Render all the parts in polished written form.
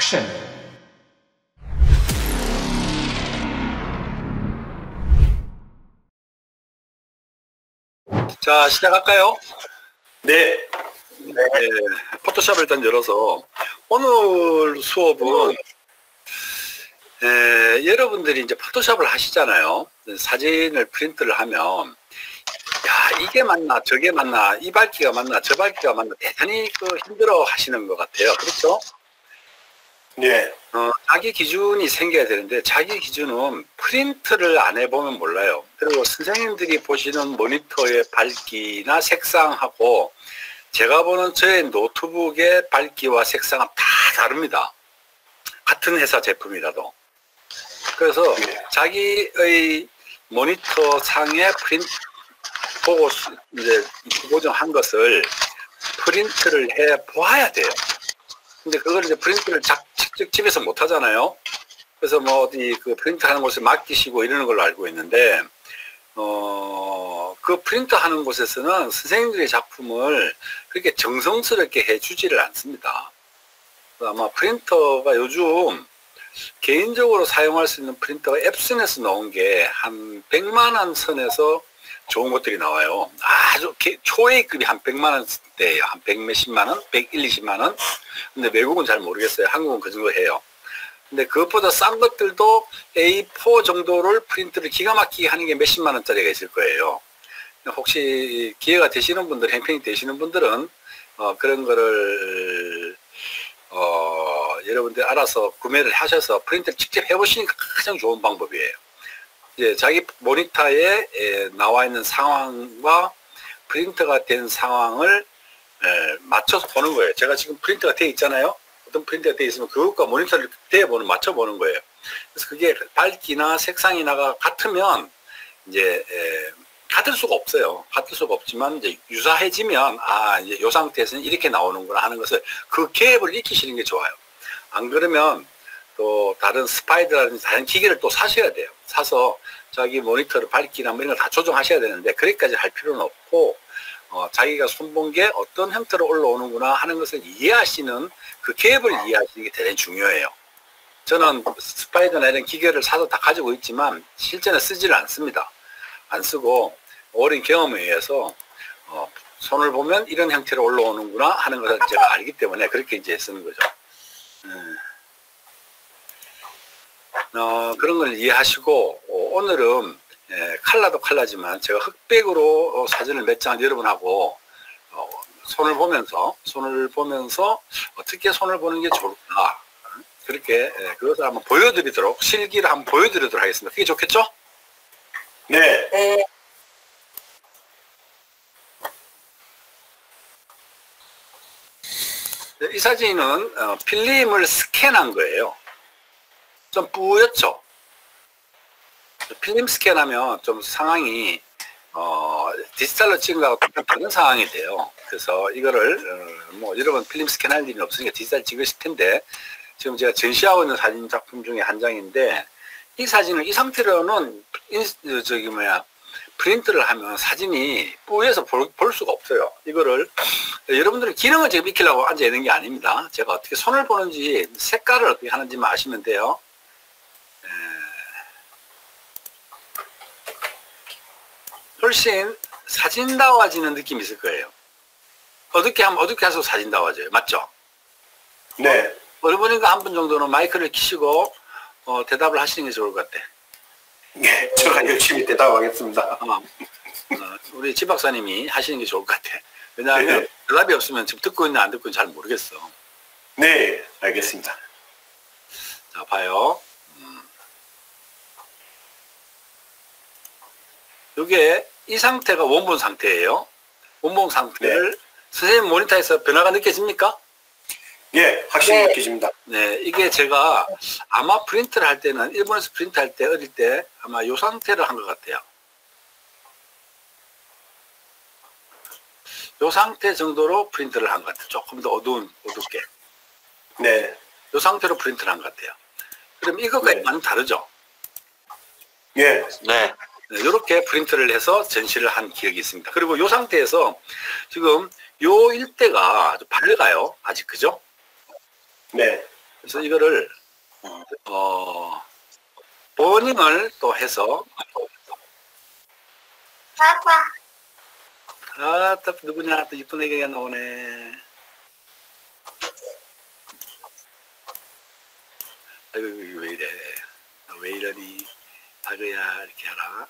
action. 자, 시작할까요? 네. 포토샵을 일단 열어서 오늘 수업은 여러분들이 이제 포토샵을 하시잖아요. 사진을 프린트를 하면 야, 이게 맞나 저게 맞나 이 밝기가 맞나 저 밝기가 맞나 대단히 힘들어 하시는 것 같아요. 그렇죠? 네. 자기 기준이 생겨야 되는데 자기 기준은 프린트를 안 해보면 몰라요. 그리고 선생님들이 보시는 모니터의 밝기나 색상하고 제가 보는 저의 노트북의 밝기와 색상은 다 다릅니다. 같은 회사 제품이라도. 그래서 자기의 모니터 상에 프린트 보고 이제 고정한 것을 프린트를 해 보아야 돼요. 근데 그걸 이제 프린트를 직접 집에서 못 하잖아요. 그래서 뭐 어디 그 프린트하는 곳에 맡기시고 이러는 걸로 알고 있는데 그 프린트하는 곳에서는 선생님들의 작품을 그렇게 정성스럽게 해주지를 않습니다. 아마 프린터가 요즘 개인적으로 사용할 수 있는 프린터가 앱슨에서 나온 게 한 100만원 선에서 좋은 것들이 나와요. 아주 초A급이 한 100만원대예요. 한 100몇십만원? 120만원? 근데 외국은 잘 모르겠어요. 한국은 그 정도 해요. 근데 그것보다 싼 것들도 A4 정도를 프린트를 기가 막히게 하는 게 몇십만원짜리가 있을 거예요. 혹시 기회가 되시는 분들, 행편이 되시는 분들은 그런 거를 여러분들 알아서 구매를 하셔서 프린트를 직접 해보시니까 가장 좋은 방법이에요. 이제 자기 모니터에 나와 있는 상황과 프린트가 된 상황을 맞춰서 보는 거예요. 제가 지금 프린트가 되어 있잖아요. 어떤 프린트가 되어 있으면 그것과 모니터를 대보는, 맞춰보는 거예요. 그래서 그게 밝기나 색상이나가 같으면 이제 같을 수가 없어요. 같을 수가 없지만 이제 유사해지면 아, 이제 요 상태에서는 이렇게 나오는구나 하는 것을 그 갭을 익히시는 게 좋아요. 안 그러면 또 다른 스파이드라든지 다른 기계를 또 사셔야 돼요. 사서 자기 모니터를 밝기나 뭐 이런 걸 다 조정하셔야 되는데 그렇게까지 할 필요는 없고 자기가 손본 게 어떤 형태로 올라오는구나 하는 것을 이해하시는 그 갭을 이해하시는 게 대단히 중요해요. 저는 스파이더나 이런 기계를 사서 다 가지고 있지만 실전에 쓰지를 않습니다. 안 쓰고 오랜 경험에 의해서 손을 보면 이런 형태로 올라오는구나 하는 것을 제가 알기 때문에 그렇게 이제 쓰는 거죠. 그런 걸 이해하시고 오늘은 칼라도 칼라지만 제가 흑백으로 사진을 몇 장 여러분하고 손을 보면서 어떻게 손을 보는 게 좋을까 그렇게 그것을 한번 보여드리도록 실기를 한번 보여드리도록 하겠습니다. 그게 좋겠죠? 네. 네. 이 사진은 필름을 스캔한 거예요. 좀 뿌옇죠? 필름 스캔하면 좀 상황이 디지털로 찍은 것과 다른 상황이 돼요. 그래서 이거를 뭐 여러분 필름 스캔할 일은 없으니까 디지털 찍으실 텐데 지금 제가 전시하고 있는 사진 작품 중에 한 장인데 이 사진을 이 상태로는 프린트를 하면 사진이 뿌옇서 볼 수가 없어요. 이거를 여러분들은 기능을 지금 익히려고 앉아 있는 게 아닙니다. 제가 어떻게 손을 보는지 색깔을 어떻게 하는지만 아시면 돼요. 훨씬 사진다워지는 느낌이 있을 거예요. 어둡게 하면 어둡게 할수록 사진다워져요. 맞죠? 네. 어느 분인가 한 분 정도는 마이크를 키시고 대답을 하시는 게 좋을 것 같아. 네, 제가 열심히 대답하겠습니다. 우리 지 박사님이 하시는 게 좋을 것 같아. 왜냐하면 네. 대답이 없으면 지금 듣고 있나 안 듣고 있는지 잘 모르겠어. 네, 알겠습니다. 네. 자, 봐요. 요게 이 상태가 원본 상태예요. 원본 상태를 네. 선생님 모니터에서 변화가 느껴집니까? 예, 확실히 네. 느껴집니다. 네, 이게 제가 아마 프린트를 할 때는 일본에서 프린트할 때 어릴 때 아마 요 상태를 한 것 같아요. 요 상태 정도로 프린트를 한 것 같아요. 조금 더 어둡게. 네. 요 상태로 프린트를 한 것 같아요. 그럼 이것과 네. 많이 다르죠? 예. 네. 이렇게 프린트를 해서 전시를 한 기억이 있습니다. 그리고 이 상태에서 지금 요 일대가 아주 밝아요. 아직 그죠? 네. 그래서 이거를 버닝을 또 해서 아빠 딱 누구냐 또 이쁜 애기가 나오네. 아이고 이거 왜 이래, 왜 이러니 아그야 이렇게 하라.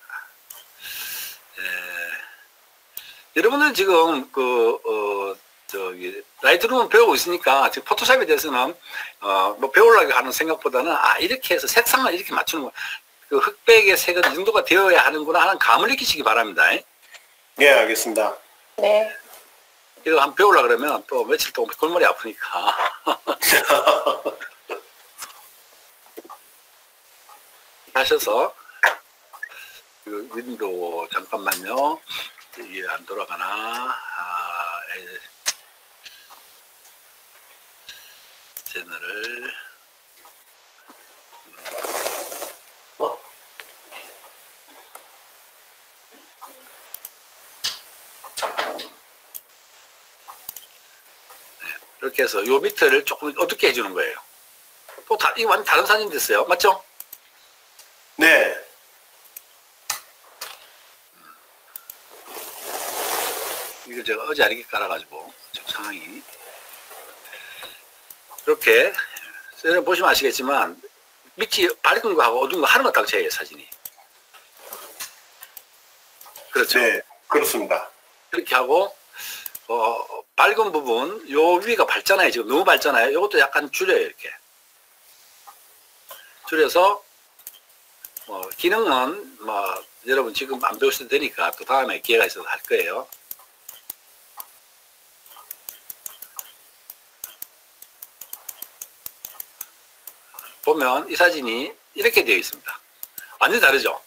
여러분은 지금 그 저기 라이트룸 배우고 있으니까 지금 포토샵에 대해서는 뭐 배우려고 하는 생각보다는 아 이렇게 해서 색상을 이렇게 맞추는 거, 그 흑백의 색은 이 정도가 되어야 하는구나 하는 감을 느끼시기 바랍니다. 예, 알겠습니다. 네. 이거 한번 배우려고 그러면 또 며칠 동안 골머리 아프니까. 하셔서 그 윈도우 잠깐만요. 이게 안 돌아가나. 채널을 이렇게 해서 요 밑을 조금 어둡게 해주는 거예요. 또 이 완전 다른 사진 됐어요. 맞죠? 네. 이거 제가 어제 아니게 깔아가지고 지금 상황이 이렇게 여러분 보시면 아시겠지만 밑이 밝은 거하고 어두운 거 하는 것 딱 차이예요, 사진이. 그렇죠? 네, 그렇습니다. 이렇게 하고 밝은 부분, 요 위가 밝잖아요. 지금 너무 밝잖아요. 요것도 약간 줄여요, 이렇게. 줄여서, 기능은, 여러분 지금 안 배우셔도 되니까 또 다음에 기회가 있어서 할 거예요. 보면 이 사진이 이렇게 되어 있습니다. 완전히 다르죠?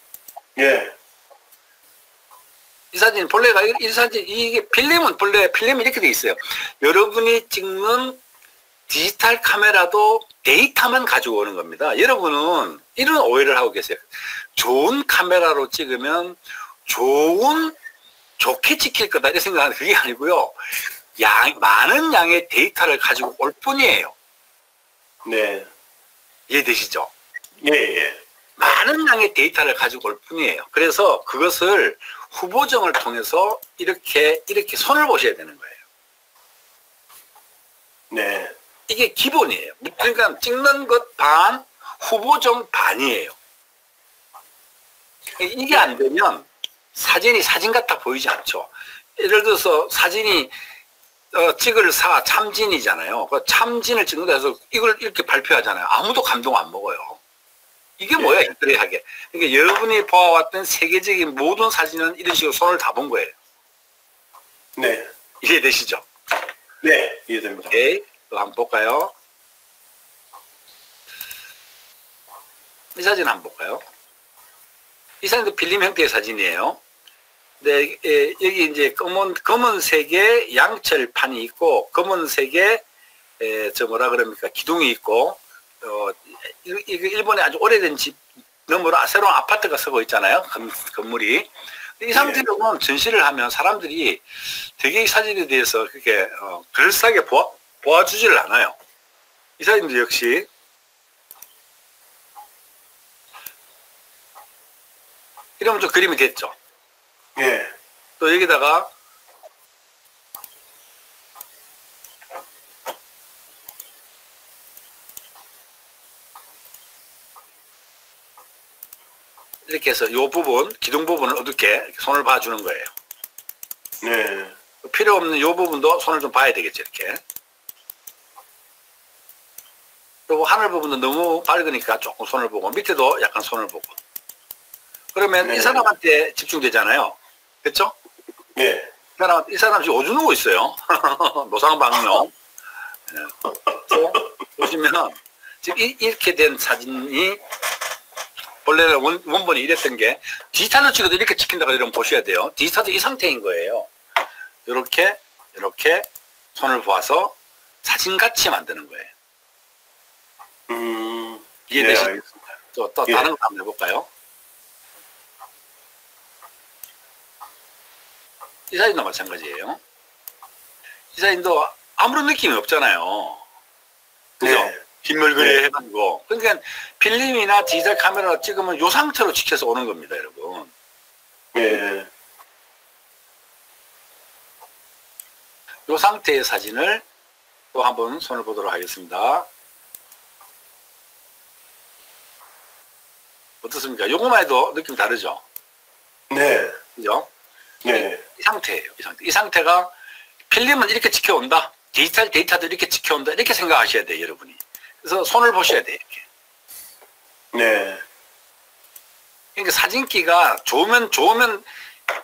예. 이 사진 본래가 이 사진 이게 필름은 본래 필름이 이렇게 돼 있어요. 여러분이 찍는 디지털 카메라도 데이터만 가지고 오는 겁니다. 여러분은 이런 오해를 하고 계세요. 좋은 카메라로 찍으면 좋게 찍힐 거다 이렇게 생각하는 그게 아니고요. 많은 양의 데이터를 가지고 올 뿐이에요. 네. 이해되시죠? 예. 많은 양의 데이터를 가지고 올 뿐이에요. 그래서 그것을 후보정을 통해서 이렇게 손을 보셔야 되는 거예요. 네. 이게 기본이에요. 그러니까 찍는 것 반, 후보정 반이에요. 이게 안 되면 사진이 사진 같아 보이지 않죠. 예를 들어서 사진이 찍을 사 참진이잖아요. 그 참진을 찍는다 해서 이걸 이렇게 발표하잖아요. 아무도 감동 안 먹어요. 이게 뭐야, 이래하게. 그러니까 여러분이 보아왔던 세계적인 모든 사진은 이런 식으로 손을 다 본 거예요. 네. 이해되시죠? 네, 이해됩니다. 오케이. 또 한번 볼까요? 이 사진 한번 볼까요? 이 사진도 필름 형태의 사진이에요. 네, 여기 이제 검은색의 양철판이 있고, 검은색의, 기둥이 있고, 일본의 아주 오래된 집 너머로 새로운 아파트가 서고 있잖아요. 건물이. 이 상태로 보면 전시를 하면 사람들이 되게 이 사진에 대해서 그렇게 그럴싸하게 보아주질 않아요. 이 사진도 역시 이러면 좀 그림이 됐죠. 예. 또 여기다가 이렇게 해서 요 부분, 기둥 부분을 어둡게 손을 봐주는 거예요. 네. 필요 없는 요 부분도 손을 좀 봐야 되겠죠, 이렇게. 그리고 하늘 부분도 너무 밝으니까 조금 손을 보고, 밑에도 약간 손을 보고. 그러면 네. 이 사람한테 집중되잖아요. 그렇죠? 네. 이 사람 지금 오줌 누고 있어요. 노상방뇨. 네. 보시면 지금 이렇게 된 사진이 본래는 원본이 이랬던 게 디지털로 찍어도 이렇게 찍힌다고 여러분 보셔야 돼요. 디지털도 이 상태인 거예요. 이렇게 손을 보아서 사진같이 만드는 거예요. 이해되시죠? 예, 또 다른 거 한번 해볼까요? 이 사진도 마찬가지예요. 이 사진도 아무런 느낌이 없잖아요. 그죠? 네. 빗물그레이 해가지고. 그러니까 필름이나 디지털 카메라로 찍으면 요 상태로 찍혀서 오는 겁니다, 여러분. 네. 요 상태의 사진을 또 한번 손을 보도록 하겠습니다. 어떻습니까? 요것만 해도 느낌 다르죠? 네. 그죠? 네. 이 상태예요. 이 상태. 이 상태가 필름은 이렇게 지켜온다. 디지털 데이터도 이렇게 지켜온다. 이렇게 생각하셔야 돼요, 여러분이. 그래서 손을 보셔야 돼요, 이렇게. 네. 그러니까 사진기가 좋으면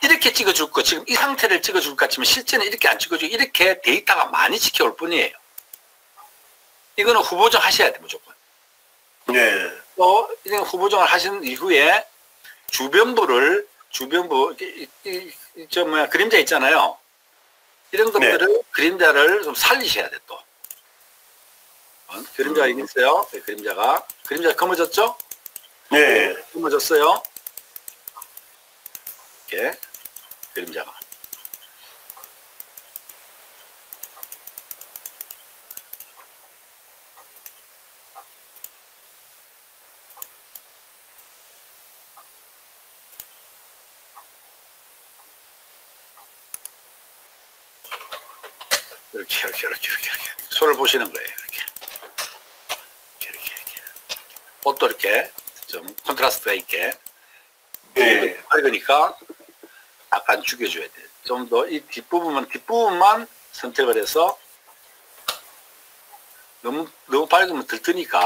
이렇게 찍어줄 거, 지금 이 상태를 찍어줄 것 같지만 실제는 이렇게 안 찍어주고 이렇게 데이터가 많이 찍혀올 뿐이에요. 이거는 후보정 하셔야 돼, 무조건. 네. 또, 후보정을 하신 이후에 주변부, 그림자 있잖아요. 이런 것들을, 네. 그림자를 좀 살리셔야 돼, 또. 그림자가 여기 있어요. 네, 그림자가 검어졌죠? 네. 검어졌어요. 이렇게. 그림자가. 이렇게. 손을 보시는 거예요, 이렇게. 옷도 이렇게 좀 콘트라스트가 있게. 네. 밝으니까 약간 죽여줘야 돼. 좀 더 이 뒷부분만 선택을 해서 너무 밝으면 들뜨니까.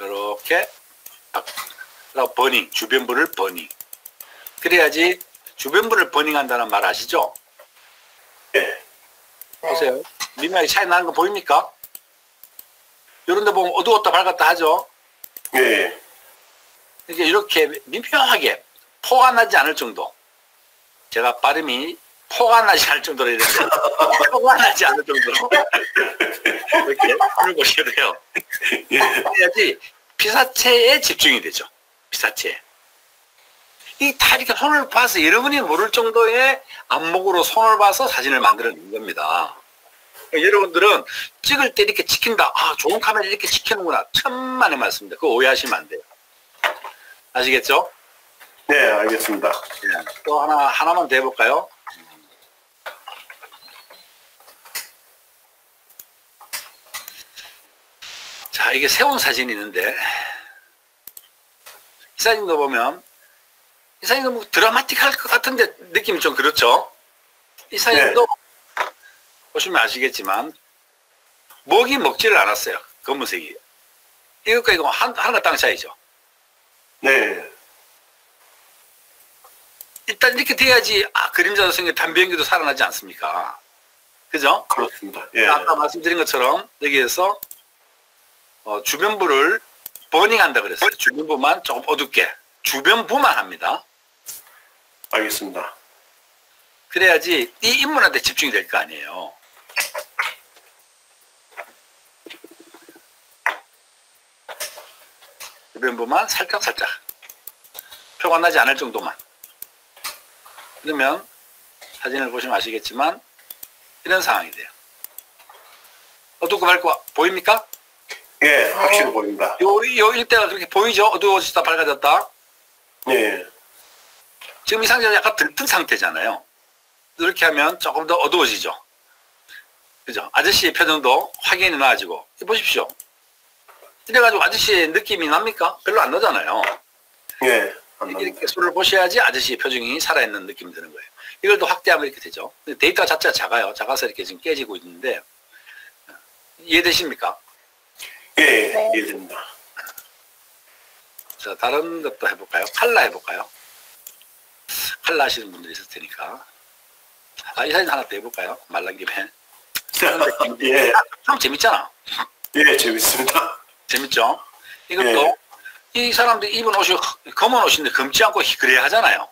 이렇게. 버닝, 주변부를 버닝. 그래야지 주변부를 버닝한다는 말 아시죠? 네. 보세요. 미묘하게 차이 나는 거 보입니까? 이런 데 보면 어두웠다 밝았다 하죠? 네. 이렇게 미묘하게 포가 나지 않을 정도. 제가 발음이 포가 나지 않을 정도로 이랬는데 포가 나지 않을 정도로 이렇게 손을 보셔야 돼요. 그래야지 피사체에 집중이 되죠. 피사체. 이 다 이렇게 손을 봐서 여러분이 모를 정도의 안목으로 손을 봐서 사진을 만들어낸 겁니다. 여러분들은 찍을 때 이렇게 찍힌다. 아, 좋은 카메라 이렇게 찍히는구나. 천만의 말씀입니다. 그거 오해하시면 안 돼요. 아시겠죠? 네, 알겠습니다. 네, 또 하나만 더 해볼까요? 자, 이게 세운 사진이 있는데 이 사진도 보면 이 사진도 뭐 드라마틱할 것 같은데 느낌이 좀 그렇죠? 이 사진도 네. 보시면 아시겠지만 먹이 먹지를 않았어요. 검은색이. 이것과 이거 하나 땅 차이죠. 네. 일단 이렇게 돼야지 그림자도 생겨 단변기도 살아나지 않습니까? 그죠? 그렇습니다. 예. 아까 말씀드린 것처럼 여기에서 주변부를 버닝한다 그랬어요. 주변부만 조금 어둡게. 주변부만 합니다. 알겠습니다. 그래야지 이 인물한테 집중이 될 거 아니에요. 주변부만 살짝살짝. 표가 나지 않을 정도만. 그러면 사진을 보시면 아시겠지만 이런 상황이 돼요. 어둡고 밝고 보입니까? 예, 확실히 보입니다. 요 일대가 그렇게 보이죠? 어두워졌다, 밝아졌다. 예. 지금 이 상태는 약간 들뜬 상태잖아요. 이렇게 하면 조금 더 어두워지죠. 그죠? 아저씨의 표정도 확연히 나아지고. 보십시오. 이래가지고 아저씨의 느낌이 납니까? 별로 안 나잖아요. 예. 이렇게 손을 보셔야지 아저씨의 표정이 살아있는 느낌이 드는 거예요. 이걸 더 확대하면 이렇게 되죠. 데이터 자체가 작아요. 작아서 이렇게 지금 깨지고 있는데. 이해되십니까? 예, 네. 이해됩니다. 자, 다른 것도 해볼까요? 칼라 해볼까요? 칼라 하시는 분들이 있을 테니까. 아, 이 사진 하나 더 해볼까요? 말란 김에. 예. 참 재밌잖아. 예, 재밌습니다. 재밌죠? 이것도, 예. 이 사람들이 입은 옷이 검은 옷인데 검지 않고 그래야 하잖아요.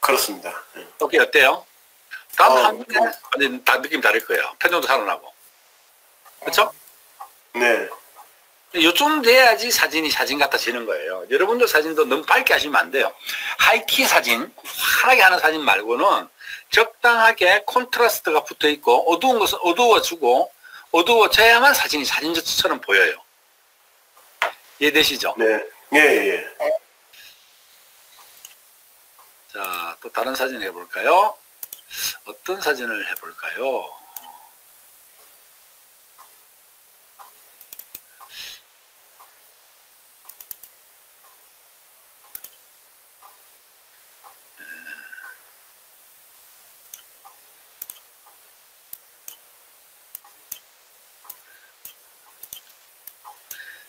그렇습니다. 어깨 어때요? 다 느낌 다를 거예요. 표정도 살아나고. 그렇죠? 네. 요 정도 돼야지 사진이 사진 같아지는 거예요. 여러분들 사진도 너무 밝게 하시면 안 돼요. 하이키 사진, 환하게 하는 사진 말고는 적당하게 콘트라스트가 붙어 있고 어두운 것은 어두워지고 어두워져야만 사진이 사진처럼 보여요. 이해되시죠? 네. 예, 예. 자, 또 다른 사진 해볼까요? 어떤 사진을 해볼까요?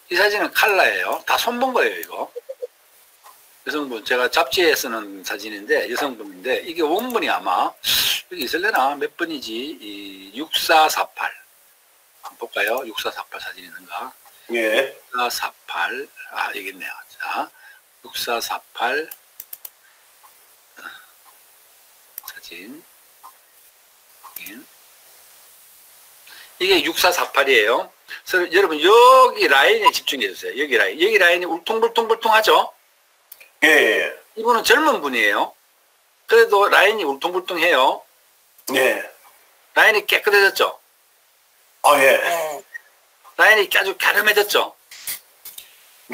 이 사진은 칼라예요. 다 손본 거예요, 이거. 여성분, 제가 잡지에 쓰는 사진인데, 여성분인데, 이게 원본이 아마, 여기 있을래나? 몇 번이지? 이 6448. 한번 볼까요? 6448 사진이 있는가? 예. 6448. 아, 여기 있네요. 자, 6448 사진. 이게 6448이에요. 그래서 여러분, 여기 라인에 집중해주세요. 여기 라인. 여기 라인이 울퉁불퉁불퉁하죠? 예, 예. 이분은 젊은 분이에요. 그래도 라인이 울퉁불퉁해요. 예. 라인이 깨끗해졌죠? 아, 예. 라인이 아주 갸름해졌죠?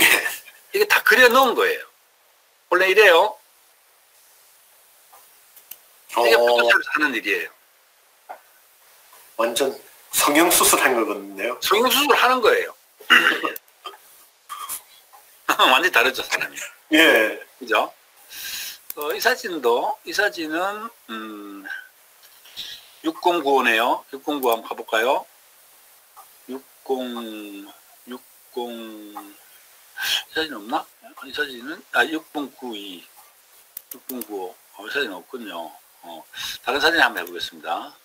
예. 이게 다 그려놓은 거예요. 원래 이래요. 이게 포토샵에서 하는 일이에요. 완전 성형수술 한 거거든요. 성형수술 하는 거예요. 완전히 다르죠, 사람이. 예. 그죠? 이 사진도, 이 사진은, 6095네요. 609 한번 가볼까요? 60, 이 사진 없나? 이 사진은, 아, 6092. 6095. 이 사진 없군요. 다른 사진 한번 해보겠습니다.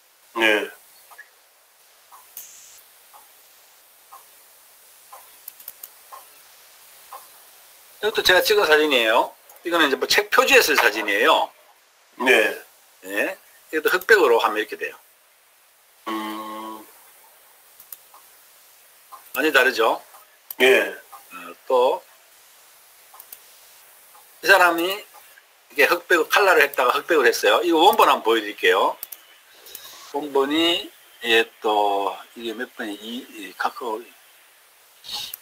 예. 이것도 제가 찍은 사진이에요. 이거는 이제 뭐 책 표지에 쓸 사진이에요. 네. 네. 이것도 흑백으로 하면 이렇게 돼요. 많이 다르죠? 예. 네. 또, 이 사람이 이게 흑백, 칼라를 했다가 흑백을 했어요. 이거 원본 한번 보여드릴게요. 원본이, 예, 또, 이게 몇 번이, 카카오,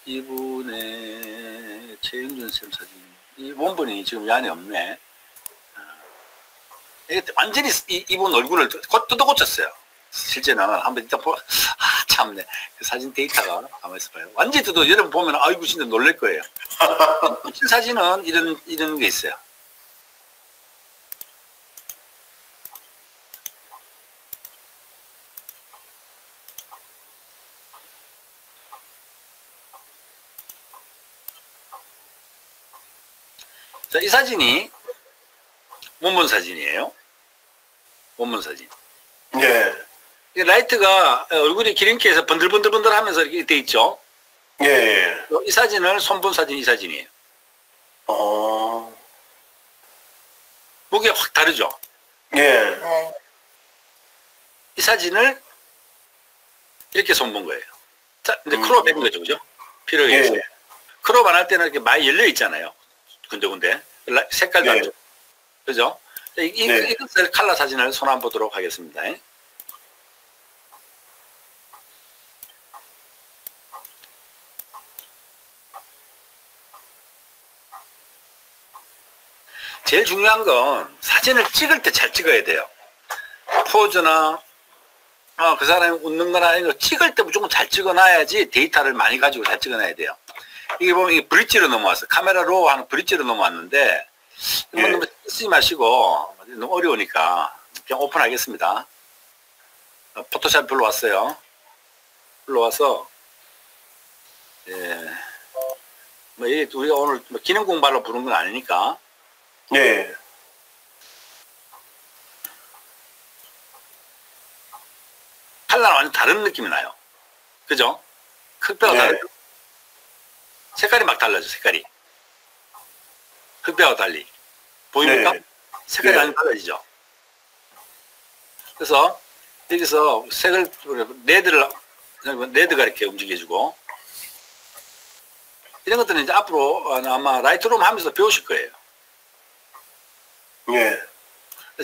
이분의 최영준 쌤 사진. 이 원본이 지금 이 안에 없네. 이게 완전히 이분 얼굴을 뜯어고쳤어요. 실제는 한번 일단 보, 아, 참네. 그 사진 데이터가 가만있어봐요. 완전히 뜯어. 여러분 보면 아이고 진짜 놀랄 거예요. 사진은 이런 게 있어요. 자, 이 사진이 원본 사진이에요. 원본 사진. 예. 이 라이트가 얼굴이 기름기에서 번들번들번들 하면서 이렇게 돼 있죠. 예. 이 사진을 손본 사진, 이 사진이에요. 무게 확 다르죠. 예. 이 사진을 이렇게 손본 거예요. 자, 이제 크롭 해본 거죠, 그죠? 필요에 의해서. 예. 크롭 안 할 때는 이렇게 많이 열려 있잖아요. 군데군데 색깔 다르죠. 네. 그죠? 네. 이것을 칼라 사진을 손 한번 보도록 하겠습니다. 제일 중요한 건 사진을 찍을 때 잘 찍어야 돼요. 포즈나 그 사람이 웃는 거나 이런 거 찍을 때 무조건 잘 찍어놔야지 데이터를 많이 가지고 잘 찍어놔야 돼요. 이게 보면 이게 브릿지로 넘어왔어요. 카메라로 하는 브릿지로 넘어왔는데, 예. 너무 쓰지 마시고, 너무 어려우니까, 그냥 오픈하겠습니다. 포토샵 별로 왔어요. 별로 와서, 예. 뭐, 이게 우리가 오늘 뭐 기능 공발로 부른 건 아니니까. 예. 칼라는 완전 다른 느낌이 나요. 그죠? 흑백과 예. 다른. 색깔이 막 달라져, 색깔이. 흑백하고 달리. 보입니까? 네. 색깔이 네. 많이 달라지죠. 그래서, 여기서 색을, 레드가 이렇게 움직여주고, 이런 것들은 이제 앞으로 아마 라이트룸 하면서 배우실 거예요. 예.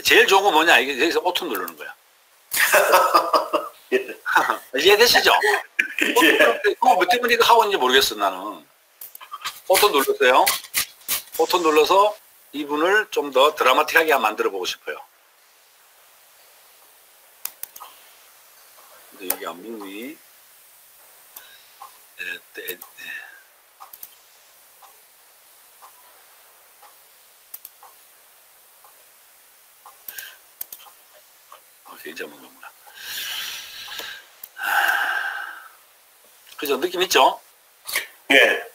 제일 좋은 건 뭐냐, 이게 여기서 오토 누르는 거야. 예. 이해되시죠? 예. 그거 뭐 때문에 이거 하고 있는지 모르겠어, 나는. 오토 눌렀어요. 오토 눌러서 이분을 좀 더 드라마틱하게 만들어 보고 싶어요. 근데 여기 안 믿니? 오케이, 이제 먹는 거구나. 그죠? 느낌 있죠? 예.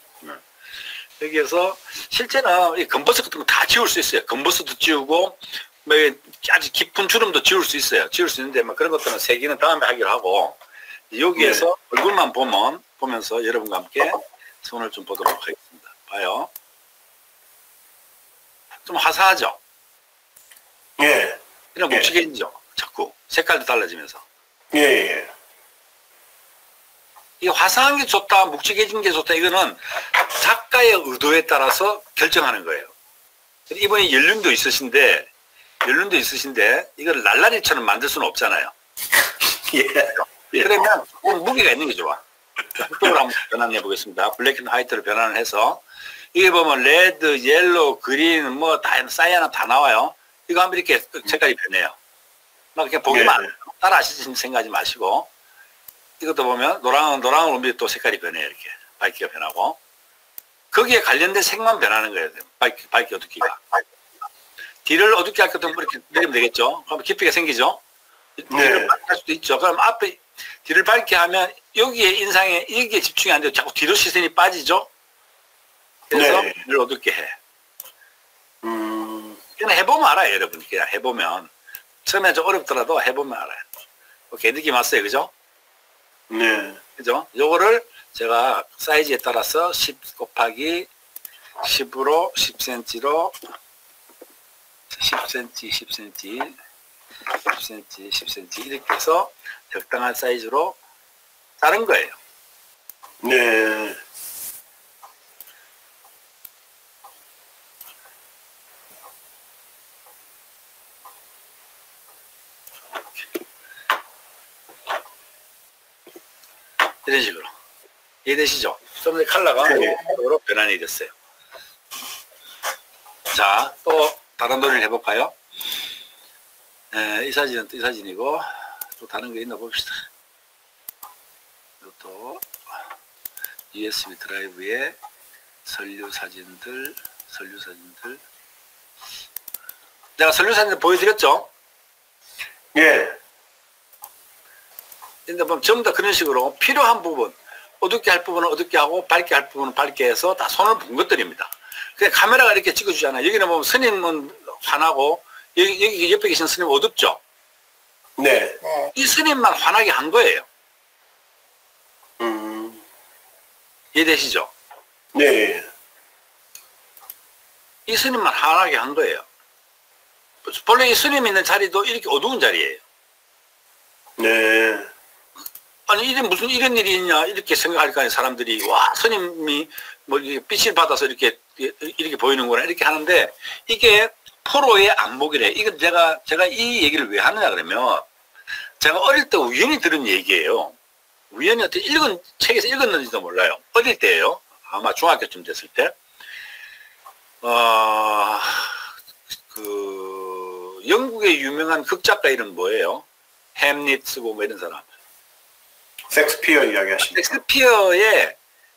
여기에서 실제는 이 검버스 같은 거 다 지울 수 있어요. 검버스도 지우고 뭐 아주 깊은 주름도 지울 수 있어요. 지울 수 있는데 막 그런 것들은 세기는 다음에 하기로 하고, 여기에서 네. 얼굴만 보면서 여러분과 함께 손을 좀 보도록 하겠습니다. 봐요. 좀 화사하죠? 예. 이런 묵직해지죠? 예. 자꾸 색깔도 달라지면서. 예. 이 화사한 게 좋다, 묵직해진 게 좋다, 이거는 작가의 의도에 따라서 결정하는 거예요. 이번에 연륜도 있으신데, 이걸 날라리처럼 만들 수는 없잖아요. 예. 그러면 무게가 있는 게 좋아. 이쪽으로 한번 변환해 보겠습니다. 블랙 앤 화이트로 변환을 해서, 이게 보면 레드, 옐로우, 그린, 뭐, 사이아나 다 나와요. 이거 한번 이렇게 색깔이 변해요. 막 그냥 보기만, 예. 따라 하시는 생각하지 마시고, 이것도 보면 노랑은 오면 또 색깔이 변해요. 이렇게 밝기가 변하고, 거기에 관련된 색만 변하는 거예요. 밝기 어둡기가. 뒤를 어둡게 할 것도 이렇게 내리면 되겠죠. 그럼 깊이가 생기죠. 뒤를 밝게 할 수도 있죠. 그럼 앞에 뒤를 밝게 하면 여기에 인상에 여기에 집중이 안 되고 자꾸 뒤로 시선이 빠지죠. 그래서 네. 뒤를 어둡게 해. 그냥 해보면 알아요, 여러분. 그냥 해보면 처음에 좀 어렵더라도 해보면 알아요. 오케이, 느낌 왔어요, 그죠? 네. 그죠? 요거를 제가 사이즈에 따라서 10 곱하기 10으로 10cm로 10cm 이렇게 해서 적당한 사이즈로 자른 거예요. 네. 이런 식으로. 이해되시죠? 좀 전에 컬러가 이쪽으로 변환이 됐어요. 자, 또 다른 도리를 해볼까요? 이 사진은 또 이 사진이고, 또 다른 게 있나 봅시다. 이것도 USB 드라이브에 선류 사진들. 내가 선류 사진을 보여드렸죠? 예. 근데 보면 전부 다 그런 식으로 필요한 부분, 어둡게 할 부분은 어둡게 하고 밝게 할 부분은 밝게 해서 다 손을 본 것들입니다. 그냥 카메라가 이렇게 찍어주잖아요. 여기는 보면 스님은 환하고 여기 옆에 계신 스님 어둡죠? 네. 이 스님만 환하게 한 거예요. 이해되시죠? 네. 이 스님만 환하게 한 거예요. 본래 이 스님 있는 자리도 이렇게 어두운 자리예요. 네. 아니, 이게 무슨 이런 일이 있냐, 이렇게 생각할 거 아니에요, 사람들이. 와, 스님이 뭐, 빛을 받아서 이렇게 보이는구나, 이렇게 하는데, 이게 포로의 안목이래. 이건 제가 이 얘기를 왜 하느냐, 그러면, 제가 어릴 때 우연히 들은 얘기예요. 우연히 어떻게 책에서 읽었는지도 몰라요. 어릴 때예요. 아마 중학교쯤 됐을 때. 영국의 유명한 극작가 이름 뭐예요? 햄릿 쓰고 뭐 이런 사람. 섹스피어 이야기하시는.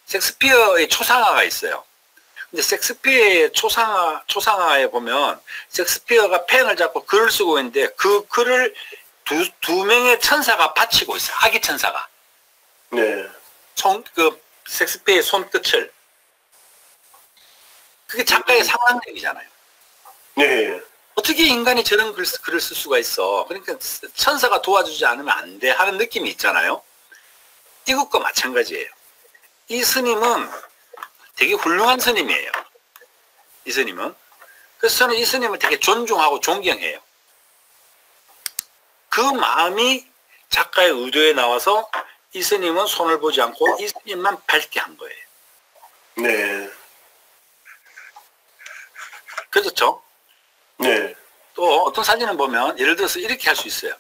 섹스피어의 초상화가 있어요. 근데 섹스피어의 초상화에 보면 섹스피어가 펜을 잡고 글을 쓰고 있는데 그 글을 두 명의 천사가 받치고 있어요. 아기 천사가. 네. 섹스피어의 손끝을. 그게 작가의 상상력이잖아요. 네. 어떻게 인간이 저런 글을 쓸 수가 있어. 그러니까 천사가 도와주지 않으면 안 돼 하는 느낌이 있잖아요. 이것과 마찬가지예요. 이 스님은 되게 훌륭한 스님이에요. 이 스님은. 그래서 저는 이 스님을 되게 존중하고 존경해요. 그 마음이 작가의 의도에 나와서 이 스님은 손을 보지 않고 이 스님만 밝게 한 거예요. 네. 그렇죠? 네. 또 어떤 사진을 보면 예를 들어서 이렇게 할 수 있어요.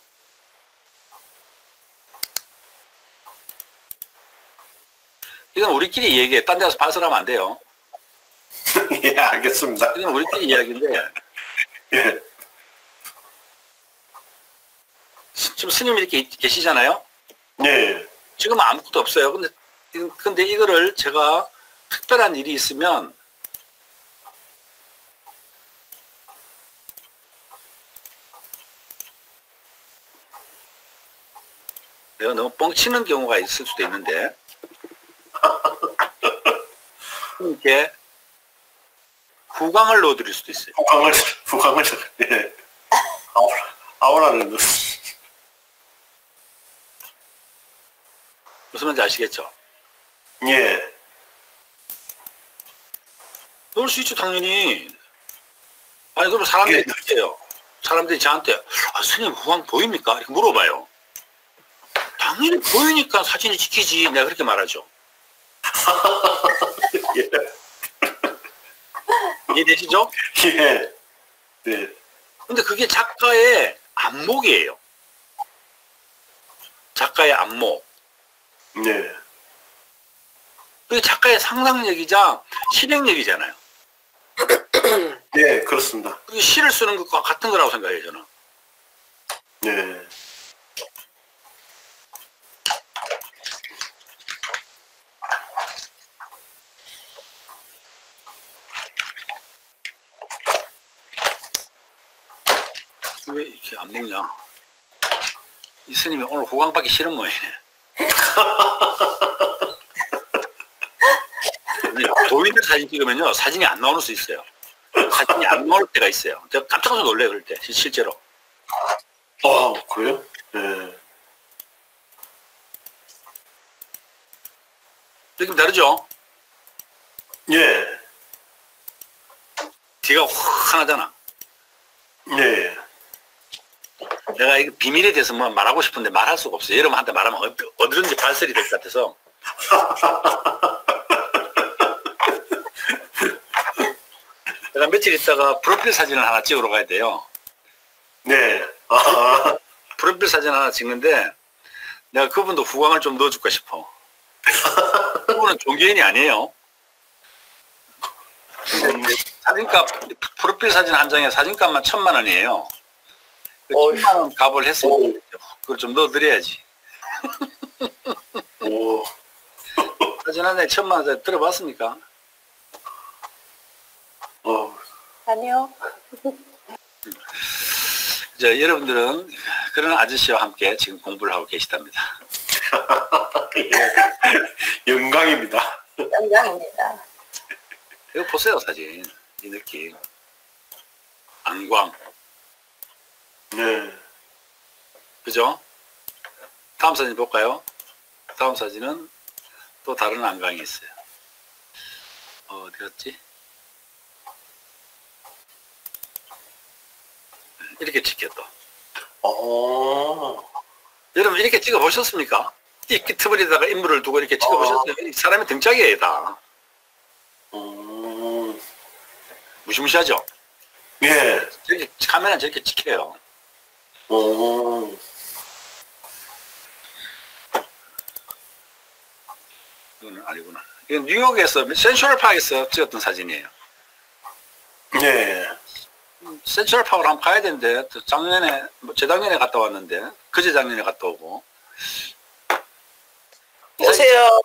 이건 우리끼리 얘기해. 딴 데서 발설하면 안 돼요. 예, 알겠습니다. 이건 우리끼리 이야기인데. 예. 지금 스님이 이렇게 계시잖아요. 네. 지금은 아무것도 없어요. 근데 이거를 제가 특별한 일이 있으면 내가 너무 뻥치는 경우가 있을 수도 있는데 이렇게 구강을 넣어드릴 수도 있어요. 구강을 네. 아우라를 넣었어요. 무슨 말인지 아시겠죠? 예. 넣을 수 있죠, 당연히. 아니, 그러면 사람들이 그래요. 예. 사람들이 저한테, 아, 스님, 후광 보입니까? 이렇게 물어봐요. 당연히 보이니까 사진이 찍히지. 내가 그렇게 말하죠. 예. 이해되시죠? 예. 네. 근데 그게 작가의 안목이에요. 작가의 안목. 네. 그게 작가의 상상력이자 실행력이잖아요. 네, 그렇습니다. 그게 시를 쓰는 것과 같은 거라고 생각해요, 저는. 네. 왜 이렇게 안 먹냐? 이 스님이 오늘 후광 받기 싫은 모양이네. 도인들 사진 찍으면요, 사진이 안 나올 수 있어요. 사진이 안 나올 때가 있어요. 제가 깜짝 놀래요, 그럴 때, 실제로. 아, 그래요? 네. 느낌 다르죠? 예. 뒤가 환하잖아. 예. 내가 이거 비밀에 대해서 뭐 말하고 싶은데 말할 수가 없어요. 여러분한테 말하면 어디론지 발설이 될 것 같아서. 내가 며칠 있다가 프로필 사진을 하나 찍으러 가야 돼요. 네. 프로필 사진 하나 찍는데 내가 그분도 후광을 좀 넣어줄까 싶어. 그분은 종교인이 아니에요. 사진값, 프로필 사진 한 장에 사진값만 1,000만 원이에요. 1,000만 원 값을 했으니까 그걸 좀 넣어드려야지. 오. 사진 한 장에 1,000만 원짜리 들어봤습니까? 아니요. 이제 여러분들은 그런 아저씨와 함께 지금 공부를 하고 계시답니다. 예. 영광입니다. 영광입니다. 이거 보세요, 사진. 이 느낌. 안광. 네. 그죠? 다음 사진 볼까요? 다음 사진은 또 다른 안광이 있어요. 어디 갔지? 이렇게 찍혔다. 여러분 이렇게 찍어 보셨습니까? 이 깃털에다가 인물을 두고 이렇게 찍어 보셨어요? 사람의 등짝이에요, 다. 무시무시하죠? 예. 저렇게, 카메라 저렇게 찍혀요. 이건 아니구나. 이건 뉴욕에서 센트럴 파크에서 찍었던 사진이에요. 네. 예. 센트럴 파크를 한번 가야 되는데 작년에, 재작년에 갔다 왔는데 그제작년에 갔다 오고 보세요.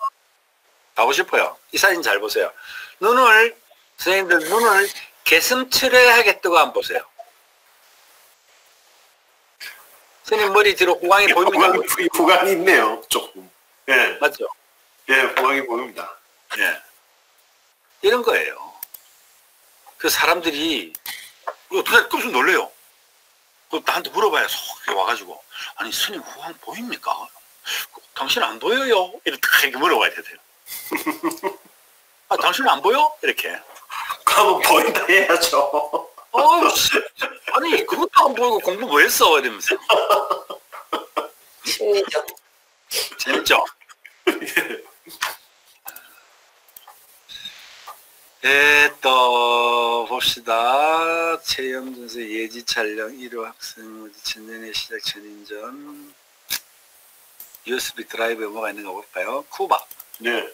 가고 싶어요. 이 사진 잘 보세요. 눈을, 선생님들 눈을 개슴츠레하게 뜨고 한번 보세요. 선생님 머리 뒤로 후광이 보입니다. 후광이 있네요, 조금. 예, 맞죠? 예, 후광이 보입니다. 예, 이런 거예요. 그 사람들이 도대체 깜짝 놀래요. 나한테 물어봐요. 속에 와가지고. 아니, 스님 후광 보입니까? 당신 안 보여요? 이렇게 물어봐야 돼요. 아, 당신 안 보여? 이렇게. 그럼 보인다 해야죠. 아니, 그것도 안 보이고 공부 뭐 했어? 이러면서. 재밌죠? 재밌죠? 봅시다. 체험전서 예지 촬영 1호 학생 전년에 시작 전인전 USB 드라이브에 뭐가 있는가 볼까요? 쿠바. 네.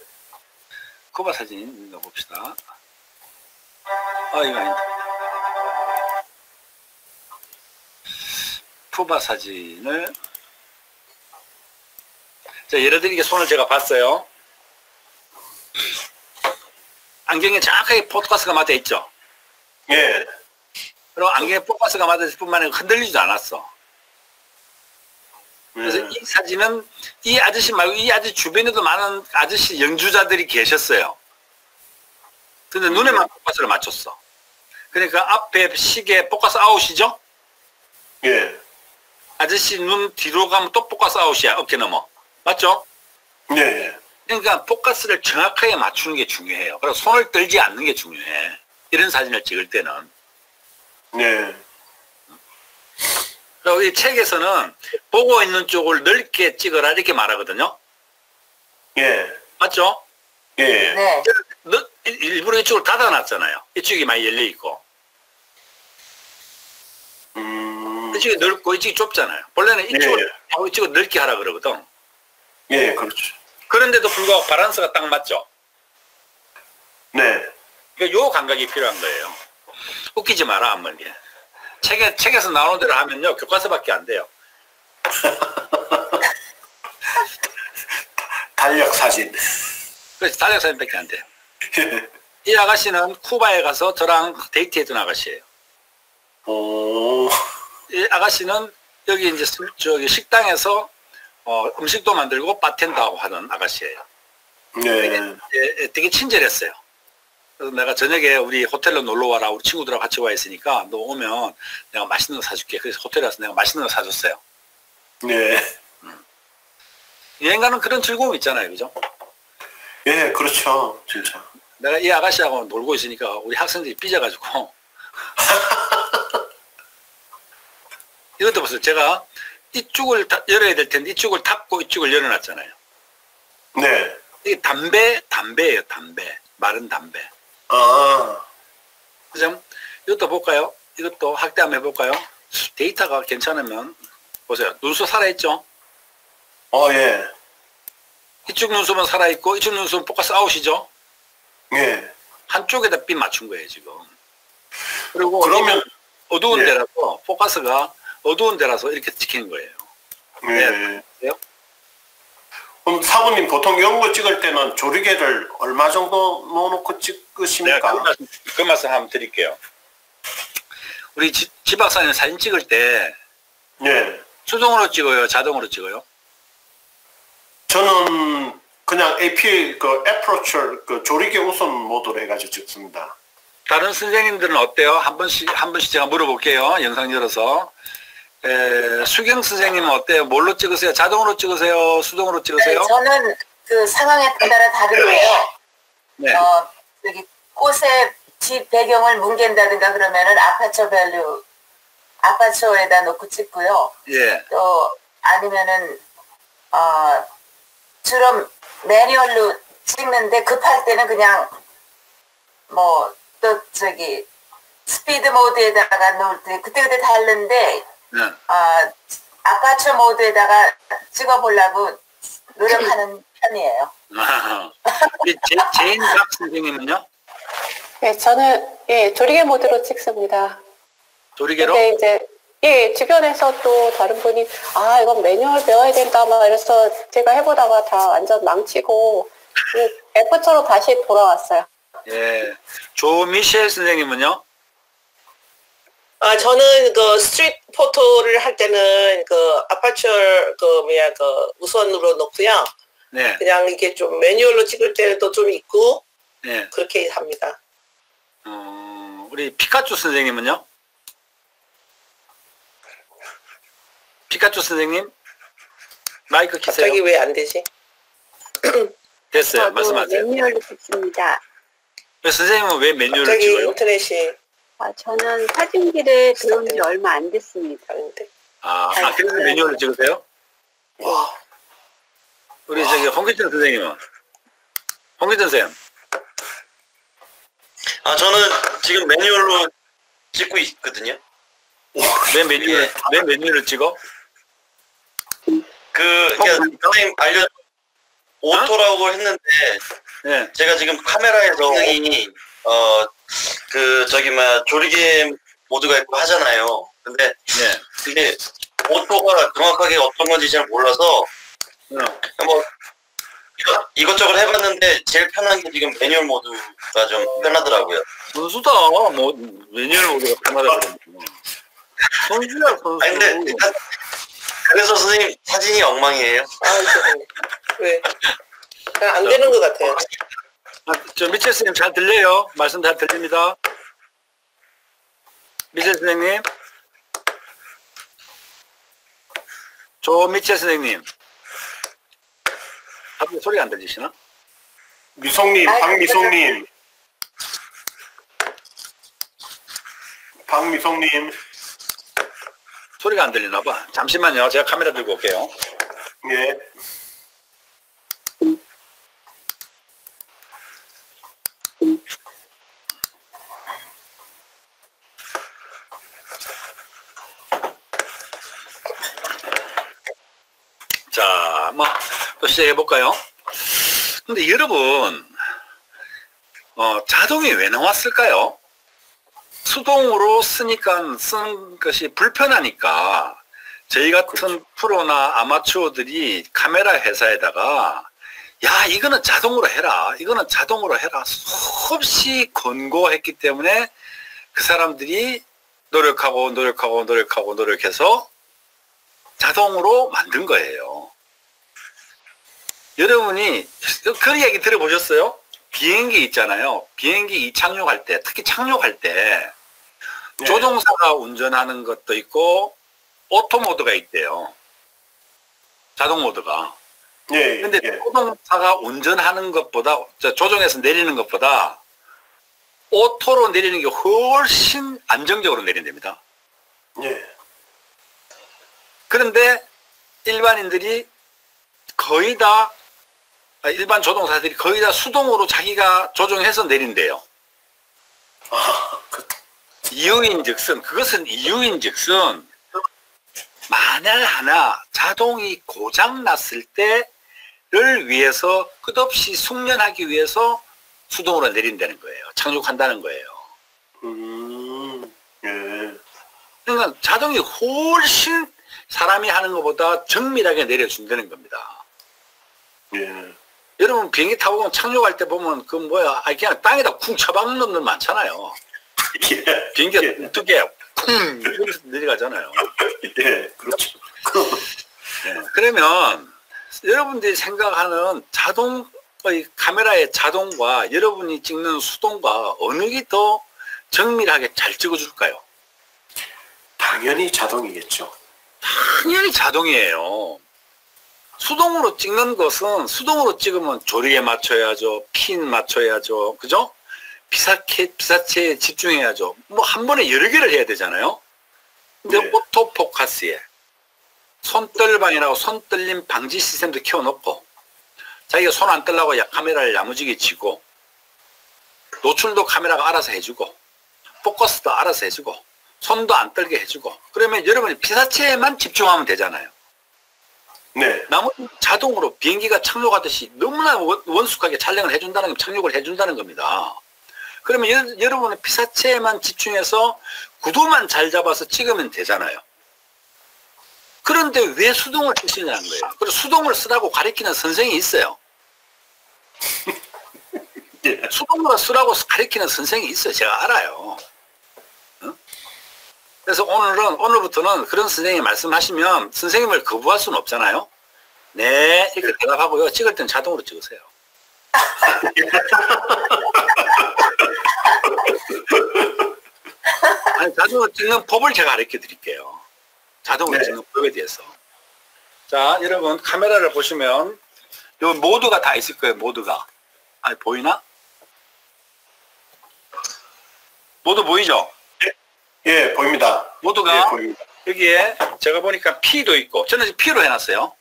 쿠바 사진인가 봅시다. 아, 이거 아닌데. 쿠바 사진을. 자, 예를 들어 이게 손을 제가 봤어요. 안경에 정확하게 포커스가 맞아 있죠? 예. 그리고 안경에 포커스가 맞아 있을 뿐만 아니라 흔들리지도 않았어. 그래서 이 사진은 이 아저씨 말고 이 아저씨 주변에도 많은 아저씨 연주자들이 계셨어요. 근데 눈에만 포커스를 맞췄어. 그러니까 앞에 시계 포커스 아웃이죠? 예. 아저씨 눈 뒤로 가면 또 포커스 아웃이야. 어깨 넘어. 맞죠? 예. 그러니까 포커스를 정확하게 맞추는 게 중요해요. 그리고 손을 떨지 않는 게 중요해. 이런 사진을 찍을 때는. 네. 그리고 이 책에서는 보고 있는 쪽을 넓게 찍어라 이렇게 말하거든요. 예. 맞죠? 예. 네. 일부러 이쪽을 닫아놨잖아요. 이쪽이 많이 열려있고. 이쪽이 넓고 이쪽이 좁잖아요. 원래는 이쪽을, 예. 이쪽을 넓게 하라 그러거든. 예, 그렇죠. 그런데도 불구하고 바란스가 딱 맞죠? 네. 그러니까 요 감각이 필요한 거예요. 웃기지 마라, 안 멀게. 책에서 나오는 대로 하면요, 교과서밖에 안 돼요. 달력사진. 그렇지, 달력사진밖에 안 돼요. 이 아가씨는 쿠바에 가서 저랑 데이트해준 아가씨예요. 오. 이 아가씨는 여기 이제 저기 식당에서 음식도 만들고 바텐더하고 하는 아가씨예요. 네. 되게 친절했어요. 그래서 내가 저녁에 우리 호텔로 놀러 와라. 우리 친구들하고 같이 와 있으니까 너 오면 내가 맛있는 거 사줄게. 그래서 호텔에 와서 내가 맛있는 거 사줬어요. 네. 여행 가는 그런 즐거움이 있잖아요, 그죠? 예, 네, 그렇죠, 진짜. 내가 이 아가씨하고 놀고 있으니까 우리 학생들이 삐져가지고. 이것도 보세요. 제가 이쪽을 열어야 될 텐데 이쪽을 닫고 이쪽을 열어놨잖아요. 네. 이게 담배예요, 담배. 마른 담배. 아. 그죠? 이것도 볼까요? 이것도 확대 한번 해볼까요? 데이터가 괜찮으면 보세요. 눈썹 살아있죠? 어, 예. 이쪽 눈썹은 살아있고 이쪽 눈썹은 포커스 아웃이죠? 예. 한쪽에다 핀 맞춘 거예요, 지금. 그리고 그러면 어두운 예. 데라서 포커스가 어두운 데라서 이렇게 찍히는 거예요. 네. 예. 그럼 사부님 보통 이런 거 찍을 때는 조리개를 얼마 정도 넣어놓고 찍으십니까? 네, 그 말씀 한번 드릴게요. 우리 지 박사님 사진 찍을 때 네. 수동으로 찍어요? 자동으로 찍어요? 저는 그냥 APA 그 애플로처 그 조리개 우선 모드로 해가지고 찍습니다. 다른 선생님들은 어때요? 한 번씩 제가 물어볼게요. 영상 열어서. 수경 선생님은 어때요? 뭘로 찍으세요? 자동으로 찍으세요? 수동으로 찍으세요? 네, 저는 그 상황에 따라 다른데요. 네. 여기 꽃에 집 배경을 뭉갠다든가 그러면은 아파처 밸류, 아파처에다 놓고 찍고요. 예. 또 아니면은 주로 매뉴얼로 찍는데 급할 때는 그냥 뭐 또 저기 스피드 모드에다가 놓을 때 그때그때 다른데. 네. 아파처 모드에다가 찍어보려고 노력하는 편이에요. 제인 박 선생님은요? 네, 저는 예 조리개 모드로 찍습니다. 조리개로? 근데 이제 예 주변에서 또 다른 분이 아 이건 매뉴얼 배워야 된다 막 이래서 제가 해보다가 다 완전 망치고 애프터로 다시 돌아왔어요. 예, 조미셸 선생님은요? 저는 그 스트릿 포토를 할 때는 그 아파처 그 우선으로 놓고요. 네. 그냥 이게 좀 매뉴얼로 찍을 때도 좀 있고. 네. 그렇게 합니다. 우리 피카츄 선생님은요? 피카츄 선생님? 마이크 켜세요. 갑자기 왜 안 되지? 됐어요. 말씀하세요. 매뉴얼로 찍습니다. 선생님은 왜 매뉴얼로 갑자기 찍어요? 인터넷이 저는 사진기를 배운 지 얼마 안 됐습니다. 그래서 매뉴얼로 찍으세요? 와. 우리 저기 홍기천 선생님은? 홍기천 선생님. 저는 지금 매뉴얼로 찍고 있거든요. 왜 매뉴얼을 찍어? 그러니까 선생님 알려 오토라고 했는데 네. 제가 지금 카메라에서 선생님이 조리개 모드가 있고 하잖아요. 근데 네. 그게 오토가 정확하게 어떤 건지 잘 몰라서 뭐 이것저것 해봤는데 제일 편한 게 지금 매뉴얼 모드가 좀 편하더라고요. 선수다. 뭐 매뉴얼 모드가 편하더라고요. 선수야 선수. 아니, 근데 일단 그래서 선생님 사진이 엉망이에요. 왜? 그냥 안 되는 것 같아요. 저 미첼 선생님 잘 들려요? 말씀 잘 들립니다. 미첼 선생님. 저 미첼 선생님. 앞에 소리가 안 들리시나? 미성님, 박미성님. 박미성님. 소리가 안 들리나 봐. 잠시만요. 제가 카메라 들고 올게요. 예. 자, 뭐 또 시작해 볼까요? 근데 여러분, 자동이 왜 나왔을까요? 수동으로 쓰니까 쓰는 것이 불편하니까 저희 같은 그렇죠. 프로나 아마추어들이 카메라 회사에다가 야 이거는 자동으로 해라 이거는 자동으로 해라 수없이 권고했기 때문에 그 사람들이 노력하고 노력해서 자동으로 만든 거예요. 여러분이 그런 얘기 들어보셨어요? 비행기 있잖아요. 비행기 착륙할 때, 특히 착륙할 때 네. 조종사가 운전하는 것도 있고 오토 모드가 있대요. 자동 모드가. 네. 근데 네. 조종사가 운전하는 것보다 조종해서 내리는 것보다 오토로 내리는 게 훨씬 안정적으로 내린답니다. 네. 그런데 일반인들이 거의 다 일반 조종사들이 거의 다 수동으로 자기가 조종해서 내린대요. 이유인즉슨 만약 하나 자동이 고장 났을 때를 위해서 끝없이 숙련하기 위해서 수동으로 내린다는 거예요. 착륙한다는 거예요. 예. 그러니까 자동이 훨씬 사람이 하는 것보다 정밀하게 내려준다는 겁니다. 예. 여러분 비행기 타고 보면 착륙할 때 보면 그 뭐야 그냥 땅에다 쿵 쳐박는 놈들 많잖아요. 예, 비행기가 어떻게 예. 쿵 내려가잖아요. 예, 그렇죠. 네, 그러면 여러분들이 생각하는 자동의 카메라의 자동과 여러분이 찍는 수동과 어느 게 더 정밀하게 잘 찍어줄까요? 당연히 자동이겠죠. 당연히 자동이에요. 수동으로 찍는 것은 수동으로 찍으면 조리에 맞춰야죠. 핀 맞춰야죠. 그죠? 피사체에 집중해야죠. 뭐 한 번에 여러 개를 해야 되잖아요. 근데 네. 오토포커스에 손떨방이라고 손떨림 방지 시스템도 키워놓고 자기가 손 안 떨라고 카메라를 야무지게 쥐고 노출도 카메라가 알아서 해주고 포커스도 알아서 해주고 손도 안 떨게 해주고 그러면 여러분이 피사체에만 집중하면 되잖아요. 네. 나머지 자동으로 비행기가 착륙하듯이 너무나 원숙하게 촬영을 해준다는, 착륙을 해준다는 겁니다. 그러면 여러분은 피사체에만 집중해서 구도만 잘 잡아서 찍으면 되잖아요. 그런데 왜 수동을 쓰시냐는 거예요. 그리고 수동을 쓰라고 가르치는 선생이 있어요. 네. 수동으로 쓰라고 가르치는 선생이 있어요. 제가 알아요. 그래서 오늘부터는 그런 선생님이 말씀하시면 선생님을 거부할 수는 없잖아요. 네, 이렇게 대답하고요. 찍을 땐 자동으로 찍으세요. 아니, 자동으로 찍는 법을 제가 가르쳐 드릴게요. 자동으로 네. 찍는 법에 대해서. 자, 여러분 카메라를 보시면 여기 모드가 다 있을 거예요. 모드가. 아니, 보이나? 모드 보이죠? 예, 보입니다. 모두가 예, 보입니다. 여기에 제가 보니까 P도 있고 저는 P로 해놨어요.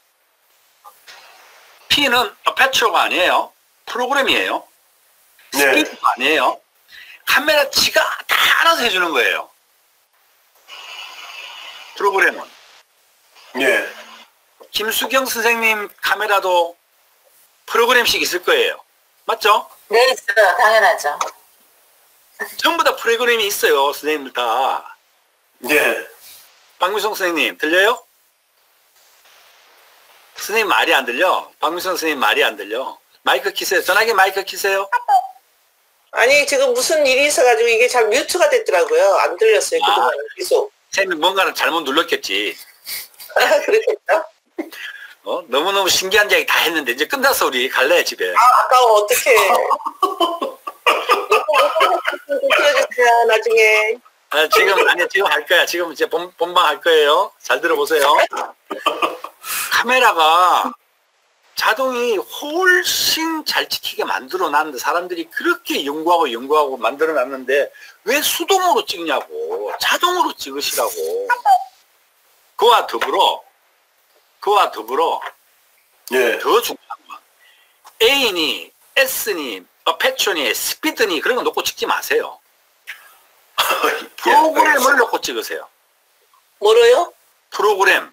P는 어패처가 아니에요. 프로그램이에요. 네. 스피드가 아니에요. 카메라 지가 다 알아서 해주는 거예요. 프로그램은. 예. 김수경 선생님 카메라도 프로그램씩 있을 거예요. 맞죠? 네, 있어요. 당연하죠. 전부 다 프로그램이 있어요. 선생님들 다. 예. 박미성 선생님 들려요? 선생님 말이 안 들려. 박미성 선생님 말이 안 들려. 마이크 키세요. 전화기 마이크 키세요. 아니 지금 무슨 일이 있어가지고 이게 잘 뮤트가 됐더라고요. 안 들렸어요. 그동안 계속. 쌤이 뭔가를 잘못 눌렀겠지. 아, 그렇겠죠? 어? 너무너무 신기한 이야기 다 했는데 이제 끝났어. 우리 갈래 집에. 아, 아까워. 어떡해. 들어주세요 나중에. 아, 지금 아니 지금 할 거야. 지금 이제 본방 할 거예요. 잘 들어보세요. 카메라가 자동이 훨씬 잘 찍히게 만들어놨는데 사람들이 그렇게 연구하고 만들어놨는데 왜 수동으로 찍냐고. 자동으로 찍으시라고. 그와 더불어 예. 더 중요한 건 A니 S니 어패션이 스피드니 그런 거 놓고 찍지 마세요. 프로그램을 놓고 찍으세요. 뭐로요? 프로그램.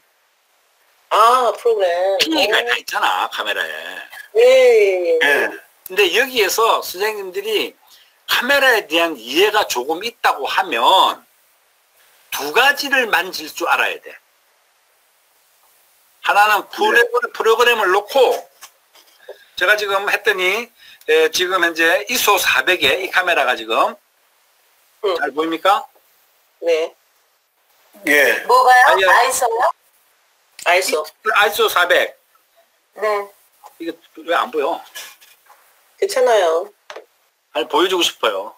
아, 프로그램. PA가 다 있잖아, 카메라에. 네. 네. 근데 여기에서 선생님들이 카메라에 대한 이해가 조금 있다고 하면 두 가지를 만질 줄 알아야 돼. 하나는 프로그램을 놓고 제가 지금 했더니 지금 현재 ISO 400에 이 카메라가 지금 잘 보입니까? 네. 예. 뭐가요? ISO요? ISO 400. 네. 이거 왜 안 보여? 괜찮아요. 아니 보여주고 싶어요.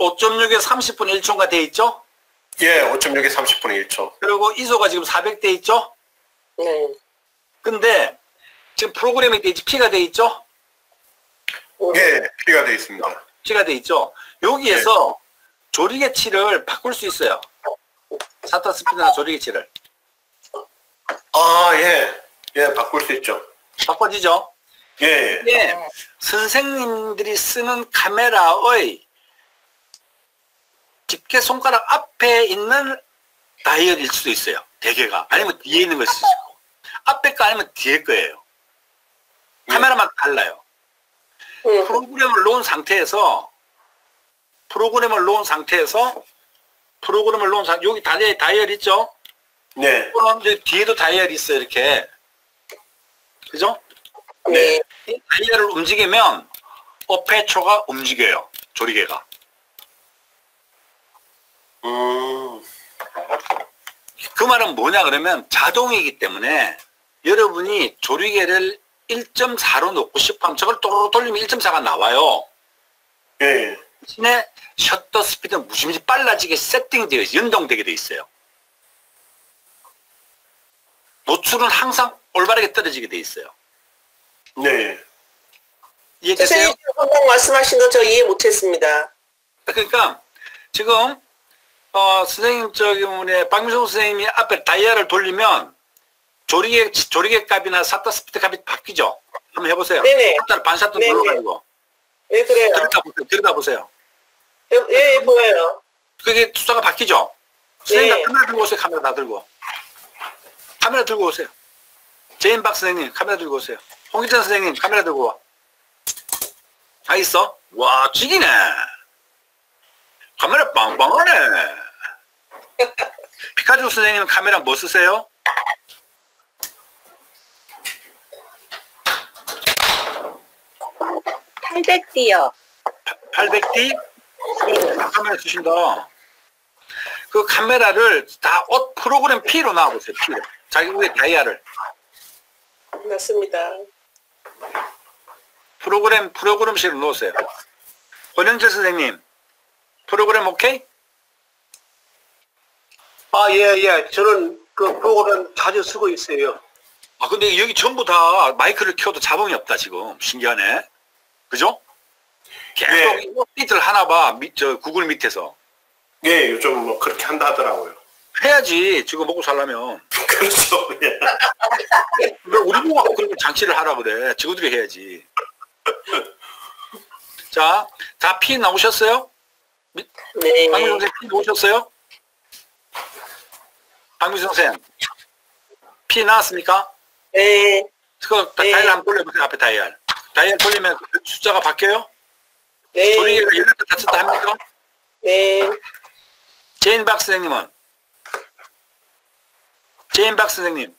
5.6에 30분 1초가 돼 있죠? 예, 5.6에 30분 1초. 그리고 ISO가 지금 400 돼 있죠? 네. 근데 지금 프로그램이 돼 있지, P가 돼 있죠? 예, P가 돼 있습니다. P가 돼 있죠? 여기에서 예. 조리개치를 바꿀 수 있어요. 샤터 스피드나 조리개치를. 아, 예. 예, 바꿀 수 있죠. 바꿔지죠? 예. 예. 선생님들이 쓰는 카메라의 집게 손가락 앞에 있는 다이얼일 수도 있어요. 대개가. 아니면 뒤에 있는 걸 쓰시고. 앞에 거 아니면 뒤에 거예요. 카메라만 달라요. 프로그램을 놓은 상태에서 여기 다이얼 있죠? 네. 뒤에도 다이얼 있어요, 이렇게. 그죠? 네. 이 다이얼을 움직이면 어페초가 움직여요, 조리개가. 그 말은 뭐냐 그러면 자동이기 때문에 여러분이 조리개를 1.4로 놓고 싶으면 저걸 또르르 돌리면 1.4가 나와요. 예. 대신에 셔터 스피드는 무지무지 빨라지게 세팅되어 있어요. 연동되게 되어 있어요. 노출은 항상 올바르게 떨어지게 되어 있어요. 네. 이해되세요? 선생님 방금 말씀하신 거 저 이해 못했습니다. 그러니까 지금 선생님 저기 뭐냐 박미성 선생님이 앞에 다이얼을 돌리면 조리개 값이나 샷터 스피드 값이 바뀌죠. 한번 해보세요. 네네. 반샷도 눌러가지고. 네, 그래요. 들여다보세요. 예, 보여요. 그게 숫자가 바뀌죠? 선생님 예. 카메라 들고 오세요. 카메라 다 들고. 카메라 들고 오세요. 제인박 선생님 카메라 들고 오세요. 홍길찬 선생님 카메라 들고 와. 다 있어? 와, 죽이네. 카메라 빵빵하네. 피카츄 선생님 카메라 뭐 쓰세요? D800D요. 800D? 네. 카메라 쓰신다. 그 카메라를 다 옷 프로그램 P로 나와보세요. P로. 자기의 다이아를. 맞습니다. 프로그램식으로 놓으세요. 권영철 선생님, 프로그램 오케이? 아, 예, 예. 저는 그 프로그램 자주 쓰고 있어요. 아, 근데 여기 전부 다 마이크를 켜도 자동이 없다, 지금. 신기하네. 그죠? 계속 네. 삐들 하나 봐. 구글 밑에서. 예, 요즘 뭐 그렇게 한다 하더라고요. 해야지. 지금 먹고 살려면. 그렇죠. 예. 우리 보고 그런 장치를 하라 그래. 직원들이 해야지. 자, 다 P 나오셨어요? 네. 강민수 선생 P 나오셨어요? 강민수 선생 P 나왔습니까? 네. 그거 네. 다이얼 한번 돌려보세요. 앞에 다이얼. 다이얼 돌리면 숫자가 바뀌어요? 네. 조리개가 열렸다 닫혔다 합니까? 네. 제인 박 선생님은? 제인 박 선생님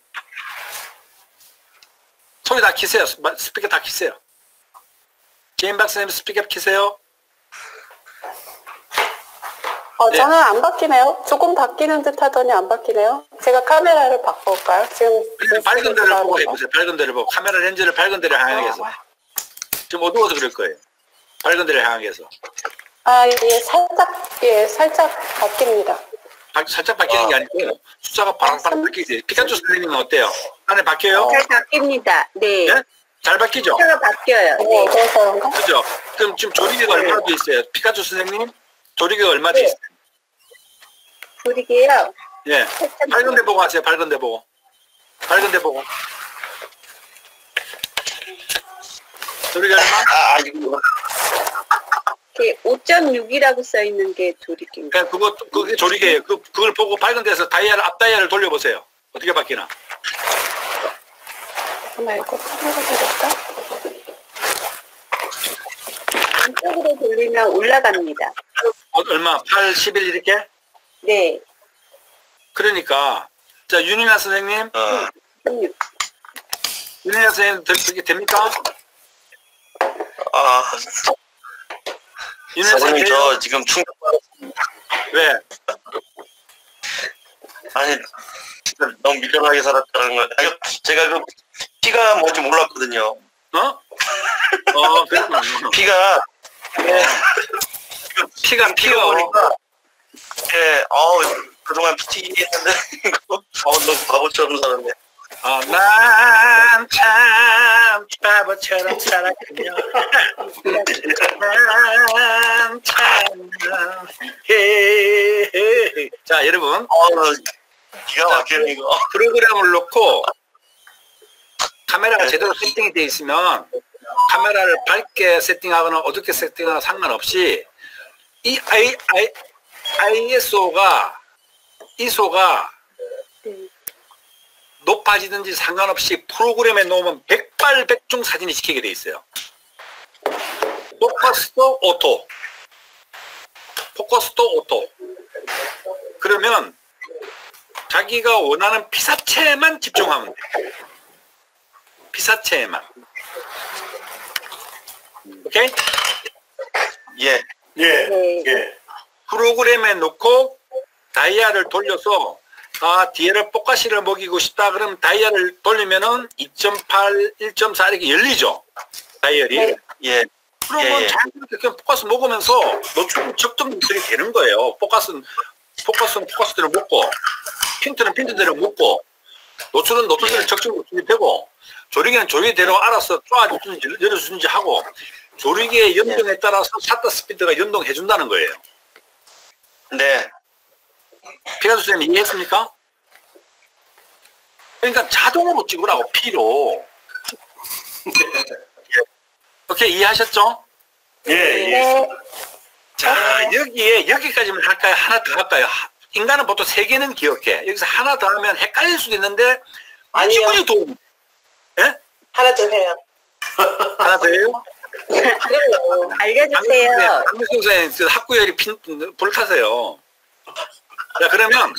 소리 다 키세요. 스피커 다 키세요. 제인 박 선생님 스피커 키세요. 네. 저는 안 바뀌네요. 조금 바뀌는 듯 하더니 안 바뀌네요. 제가 카메라를 바꿔볼까요? 지금 밝은 데를 보고 해보세요. 밝은 데를 보고. 카메라 렌즈를 밝은 데를 향해서. 좀 어두워서 그럴 거예요. 밝은 데를 향해서. 아, 살짝 바뀝니다. 살짝 바뀌는 게 아니고 숫자가 바랑바랑 바뀌지. 피카츄 선생님은 어때요? 안에 바뀌어요? 잘 바뀝니다. 네. 네? 잘 바뀌죠? 숫자가 바뀌어요. 네. 그래서 그죠? 그럼 지금 조리개가 얼마나 돼 있어요? 피카츄 선생님? 조리개가 얼마 돼 있어요? 조리개요? 예. 밝은 데 보고 하세요. 밝은 데 보고. 밝은 데 보고. 조리개 얼마? 아, 이거. 5.6이라고 써있는 게 조리개입니다. 네, 그게 조리개예요. 그걸 보고 밝은 데서 다이아를, 앞 다이아를 돌려보세요. 어떻게 바뀌나? 잠깐만, 이거 카메라 되겠다? 안쪽으로 돌리면 올라갑니다. 얼마? 8, 11 이렇게? 네. 그러니까, 자, 윤희나 선생님. 윤희나 선생님, 그게 됩니까? 선생님 저 지금 충격받았습니다. 왜? 아니 너무 밀려나게 살았다는 거. 제가 그 피가 뭔지 몰랐거든요. 그랬구나. 피가 피가 오니까 그동안 피튀기 했는데 너무 바보처럼 살았네. 난 참 바보처럼 살았군요. 난 참 자 여러분 기가 막히는 이거 프로그램을 놓고 카메라가 제대로 세팅이 되어 있으면 카메라를 밝게 세팅하거나 어둡게 세팅하거나 상관없이 이 ISO가 ISO가 높아지든지 상관없이 프로그램에 놓으면 백발백중 사진이 찍히게 돼 있어요. 포커스도 오토. 포커스도 오토. 그러면 자기가 원하는 피사체에만 집중하면 돼. 피사체에만. 오케이? 예. 예. 예. 프로그램에 놓고 다이아를 돌려서 뒤에를 포카시를 먹이고 싶다. 그럼 다이얼을 돌리면은 2.8, 1.4 이렇게 열리죠. 다이얼이. 네. 예. 그러면 자연스럽게 그냥 포커스 먹으면서 노출 적정 노출이 되는 거예요. 포커스는 포커스대로 먹고, 핀트는 핀트대로 먹고, 노출은 노출대로 적정 노출이 되고, 조리개는 조리개대로 알아서 쪼아주든지, 열어주든지 하고, 조리개의 연동에 따라서 샷터 스피드가 연동해준다는 거예요. 네. 피카츄 선생님 이해했습니까? 그러니까 자동으로 찍으라고 P로. 오케이, 이해하셨죠? 예. 자 여기까지만 할까요? 하나 더 할까요? 인간은 보통 세 개는 기억해. 여기서 하나 더 하면 헷갈릴 수도 있는데 충분히 도움. 예? 하나 더 해요. 하나 더 해요? 그래요. 알려주세요. 강민수 선생님 학구열이 불타세요. 자 그러면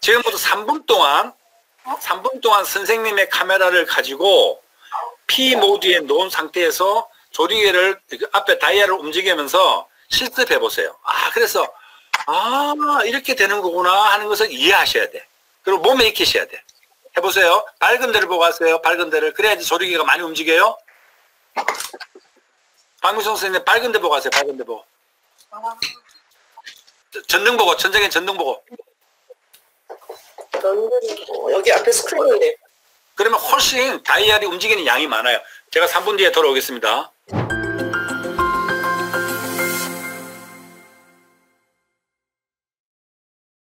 지금부터 3분 동안 선생님의 카메라를 가지고 P 모드에 놓은 상태에서 조리개를 앞에 다이아를 움직이면서 실습해 보세요. 그래서 이렇게 되는 거구나 하는 것을 이해하셔야 돼. 그리고 몸에 익히셔야 돼. 해보세요. 밝은 데를 보고 하세요. 밝은 데를. 그래야지 조리개가 많이 움직여요. 박미성 선생님 밝은 데 보고 하세요. 밝은 데 보고. 전등 보고, 전쟁엔 전등 보고. 여기 앞에 스크린인데. 그러면 훨씬 다이얼이 움직이는 양이 많아요. 제가 3분 뒤에 돌아오겠습니다.